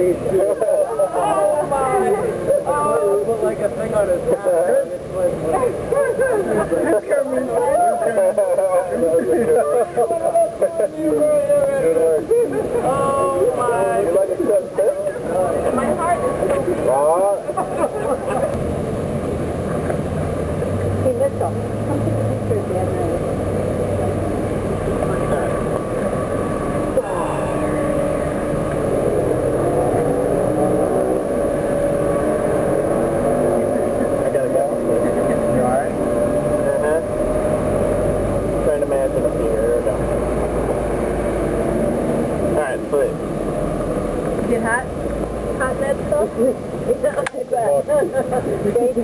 need to. It looked like a thing on his hat. It's like, you scare me. Oh my. You like a good fit? My heart is so big. Hey, let's go. Come take a picture at the end of it. Thank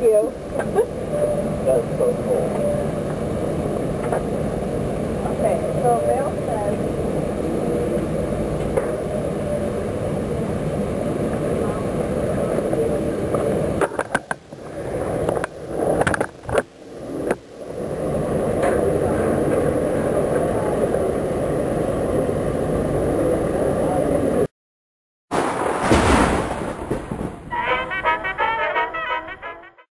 you. That's so cool.